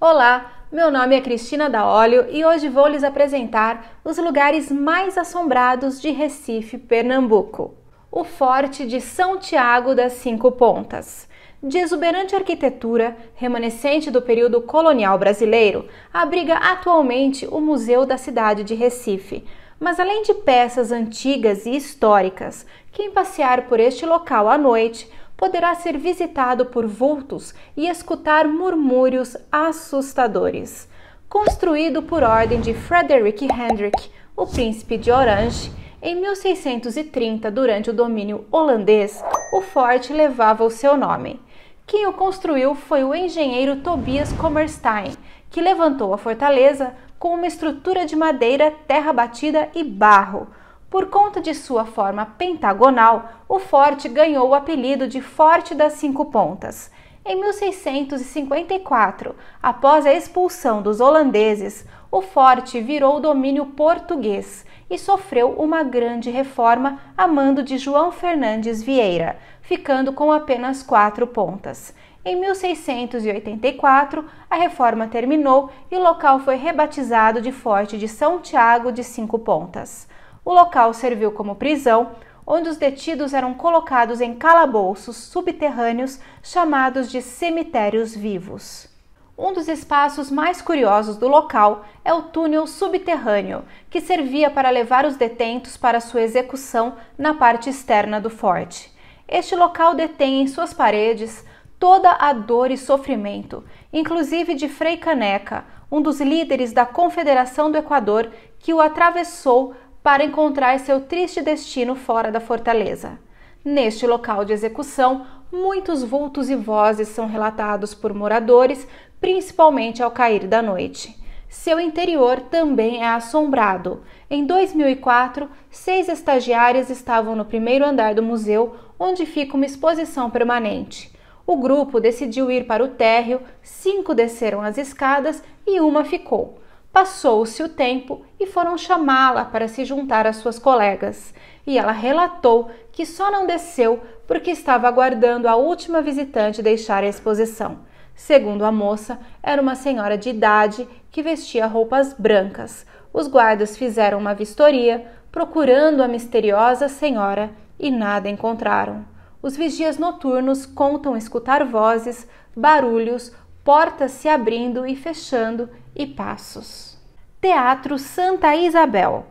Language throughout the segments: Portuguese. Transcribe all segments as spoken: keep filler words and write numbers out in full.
Olá, meu nome é Cristina Daolio e hoje vou lhes apresentar os lugares mais assombrados de Recife, Pernambuco. O Forte de São Tiago das Cinco Pontas. De exuberante arquitetura, remanescente do período colonial brasileiro, abriga atualmente o Museu da Cidade de Recife. Mas além de peças antigas e históricas, quem passear por este local à noite poderá ser visitado por vultos e escutar murmúrios assustadores. Construído por ordem de Frederik Hendrik, o príncipe de Orange, em mil seiscentos e trinta, durante o domínio holandês, o forte levava o seu nome. Quem o construiu foi o engenheiro Tobias Comerstein, que levantou a fortaleza com uma estrutura de madeira, terra batida e barro. Por conta de sua forma pentagonal, o forte ganhou o apelido de Forte das Cinco Pontas. Em mil seiscentos e cinquenta e quatro, após a expulsão dos holandeses, o forte virou domínio português e sofreu uma grande reforma a mando de João Fernandes Vieira, ficando com apenas quatro pontas. Em mil seiscentos e oitenta e quatro, a reforma terminou e o local foi rebatizado de Forte de São Tiago de Cinco Pontas. O local serviu como prisão, onde os detidos eram colocados em calabouços subterrâneos chamados de cemitérios vivos. Um dos espaços mais curiosos do local é o túnel subterrâneo, que servia para levar os detentos para sua execução na parte externa do forte. Este local detém em suas paredes toda a dor e sofrimento, inclusive de Frei Caneca, um dos líderes da Confederação do Equador, que o atravessou para encontrar seu triste destino fora da fortaleza. Neste local de execução, muitos vultos e vozes são relatados por moradores, principalmente ao cair da noite. Seu interior também é assombrado. Em dois mil e quatro, seis estagiárias estavam no primeiro andar do museu, onde fica uma exposição permanente. O grupo decidiu ir para o térreo, cinco desceram as escadas e uma ficou. Passou-se o tempo e foram chamá-la para se juntar às suas colegas, e ela relatou que só não desceu porque estava aguardando a última visitante deixar a exposição. Segundo a moça, era uma senhora de idade que vestia roupas brancas. Os guardas fizeram uma vistoria, procurando a misteriosa senhora, e nada encontraram. Os vigias noturnos contam escutar vozes, barulhos, portas se abrindo e fechando e passos. Teatro Santa Isabel.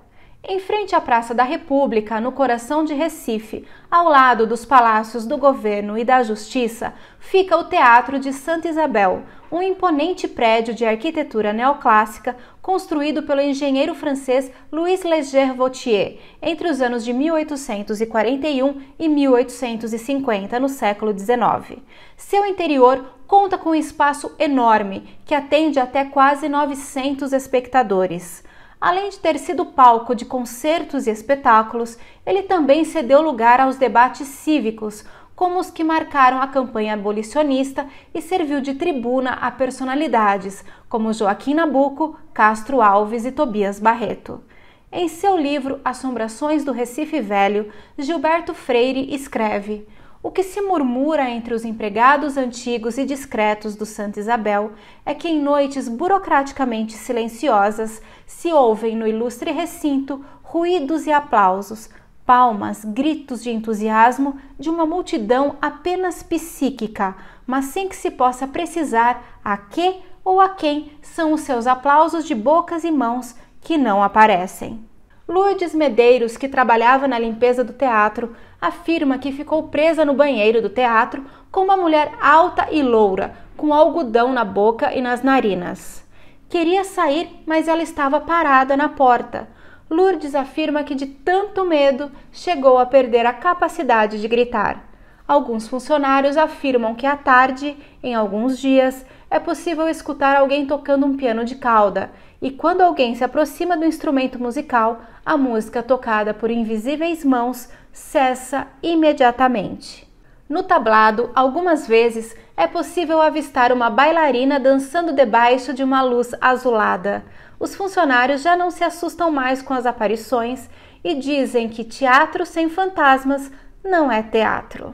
Em frente à Praça da República, no coração de Recife, ao lado dos palácios do governo e da justiça, fica o Teatro de Santa Isabel, um imponente prédio de arquitetura neoclássica construído pelo engenheiro francês Louis Leger Vautier entre os anos de mil oitocentos e quarenta e um e mil oitocentos e cinquenta, no século dezenove. Seu interior conta com um espaço enorme que atende até quase novecentos espectadores. Além de ter sido palco de concertos e espetáculos, ele também cedeu lugar aos debates cívicos, como os que marcaram a campanha abolicionista, e serviu de tribuna a personalidades como Joaquim Nabuco, Castro Alves e Tobias Barreto. Em seu livro Assombrações do Recife Velho, Gilberto Freire escreve: "O que se murmura entre os empregados antigos e discretos do Santa Isabel é que em noites burocraticamente silenciosas se ouvem no ilustre recinto ruídos e aplausos, palmas, gritos de entusiasmo de uma multidão apenas psíquica, mas sem que se possa precisar a que ou a quem são os seus aplausos de bocas e mãos que não aparecem." Lourdes Medeiros, que trabalhava na limpeza do teatro, afirma que ficou presa no banheiro do teatro com uma mulher alta e loura, com algodão na boca e nas narinas. Queria sair, mas ela estava parada na porta. Lourdes afirma que de tanto medo chegou a perder a capacidade de gritar. Alguns funcionários afirmam que à tarde, em alguns dias, é possível escutar alguém tocando um piano de cauda, e quando alguém se aproxima do instrumento musical, a música tocada por invisíveis mãos cessa imediatamente. No tablado, algumas vezes, é possível avistar uma bailarina dançando debaixo de uma luz azulada. Os funcionários já não se assustam mais com as aparições e dizem que teatro sem fantasmas não é teatro.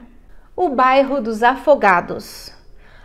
O bairro dos Afogados.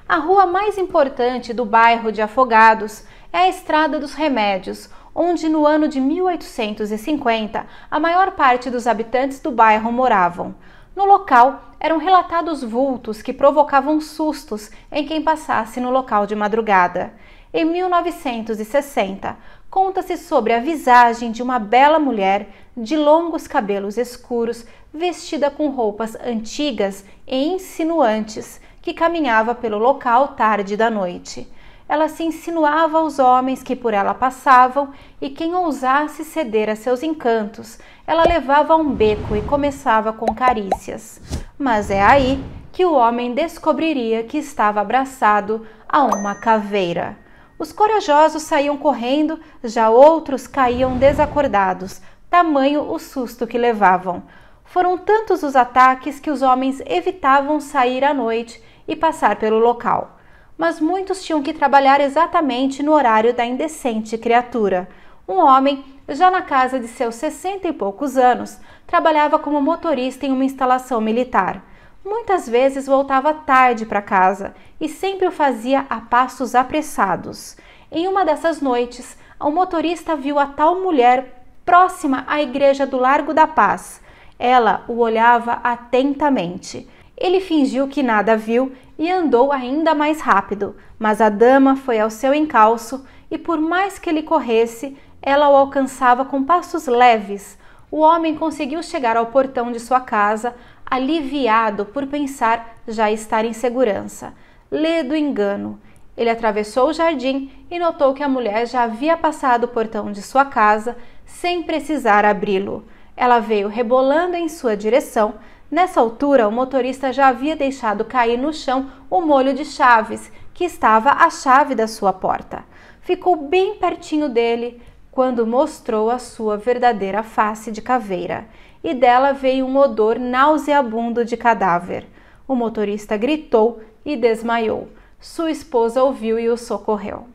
A rua mais importante do bairro de Afogados é a Estrada dos Remédios, onde no ano de mil oitocentos e cinquenta a maior parte dos habitantes do bairro moravam. No local eram relatados vultos que provocavam sustos em quem passasse no local de madrugada. Em mil novecentos e sessenta, conta-se sobre a visagem de uma bela mulher de longos cabelos escuros, vestida com roupas antigas e insinuantes, que caminhava pelo local tarde da noite. Ela se insinuava aos homens que por ela passavam, e quem ousasse ceder a seus encantos, ela levava a um beco e começava com carícias. Mas é aí que o homem descobriria que estava abraçado a uma caveira. Os corajosos saíam correndo, já outros caíam desacordados, tamanho o susto que levavam. Foram tantos os ataques que os homens evitavam sair à noite e passar pelo local. Mas muitos tinham que trabalhar exatamente no horário da indecente criatura. Um homem, já na casa de seus sessenta e poucos anos, trabalhava como motorista em uma instalação militar. Muitas vezes voltava tarde para casa e sempre o fazia a passos apressados. Em uma dessas noites, o motorista viu a tal mulher próxima à igreja do Largo da Paz. Ela o olhava atentamente. Ele fingiu que nada viu e andou ainda mais rápido, mas a dama foi ao seu encalço e por mais que ele corresse, ela o alcançava com passos leves. O homem conseguiu chegar ao portão de sua casa, aliviado por pensar já estar em segurança. Ledo engano. Ele atravessou o jardim e notou que a mulher já havia passado o portão de sua casa sem precisar abri-lo. Ela veio rebolando em sua direção. Nessa altura, o motorista já havia deixado cair no chão o molho de chaves, que estava à chave da sua porta. Ficou bem pertinho dele quando mostrou a sua verdadeira face de caveira, e dela veio um odor nauseabundo de cadáver. O motorista gritou e desmaiou. Sua esposa ouviu e o socorreu.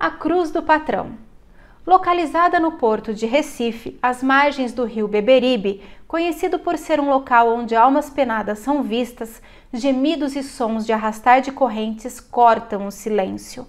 A Cruz do Patrão. Localizada no porto de Recife, às margens do rio Beberibe, conhecido por ser um local onde almas penadas são vistas, gemidos e sons de arrastar de correntes cortam o silêncio.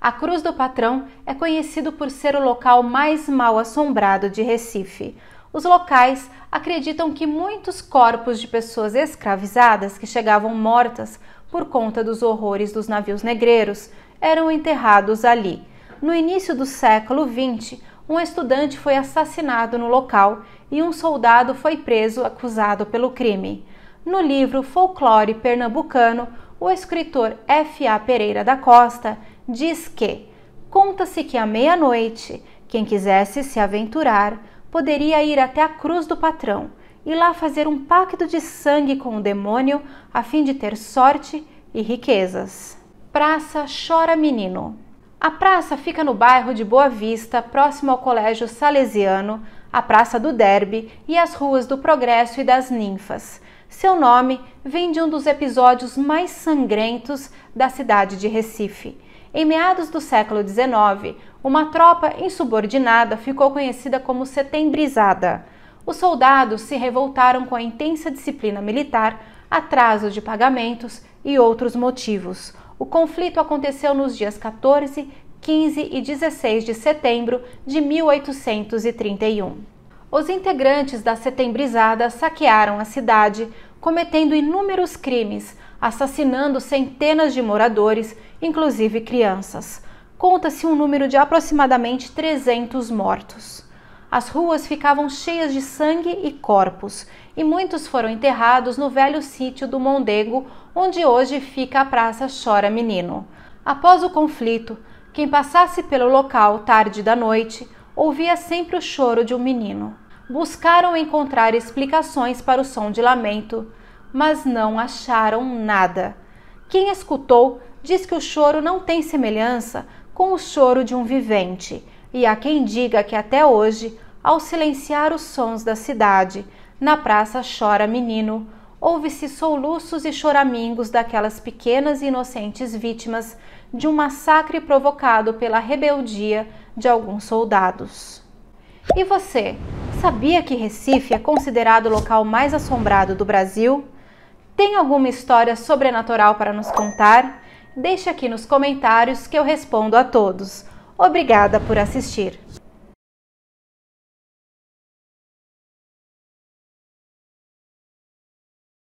A Cruz do Patrão é conhecido por ser o local mais mal assombrado de Recife. Os locais acreditam que muitos corpos de pessoas escravizadas que chegavam mortas por conta dos horrores dos navios negreiros eram enterrados ali. No início do século vinte, um estudante foi assassinado no local e um soldado foi preso acusado pelo crime. No livro Folclore Pernambucano, o escritor F. A. Pereira da Costa diz que conta-se que à meia-noite, quem quisesse se aventurar, poderia ir até a Cruz do Patrão e lá fazer um pacto de sangue com o demônio a fim de ter sorte e riquezas. Praça Chora Menino. A praça fica no bairro de Boa Vista, próximo ao Colégio Salesiano, a Praça do Derby e as ruas do Progresso e das Ninfas. Seu nome vem de um dos episódios mais sangrentos da cidade de Recife. Em meados do século dezenove, uma tropa insubordinada ficou conhecida como Setembrizada. Os soldados se revoltaram com a intensa disciplina militar, atraso de pagamentos e outros motivos. O conflito aconteceu nos dias quatorze, quinze e dezesseis de setembro de mil oitocentos e trinta e um. Os integrantes da Setembrizada saquearam a cidade, cometendo inúmeros crimes, assassinando centenas de moradores, inclusive crianças. Conta-se um número de aproximadamente trezentos mortos. As ruas ficavam cheias de sangue e corpos, e muitos foram enterrados no velho sítio do Mondego, onde hoje fica a Praça Chora Menino. Após o conflito, quem passasse pelo local tarde da noite ouvia sempre o choro de um menino. Buscaram encontrar explicações para o som de lamento, mas não acharam nada. Quem escutou diz que o choro não tem semelhança com o choro de um vivente. E há quem diga que até hoje, ao silenciar os sons da cidade, na Praça Chora Menino, ouve-se soluços e choramingos daquelas pequenas e inocentes vítimas de um massacre provocado pela rebeldia de alguns soldados. E você, sabia que Recife é considerado o local mais assombrado do Brasil? Tem alguma história sobrenatural para nos contar? Deixe aqui nos comentários que eu respondo a todos. Obrigada por assistir!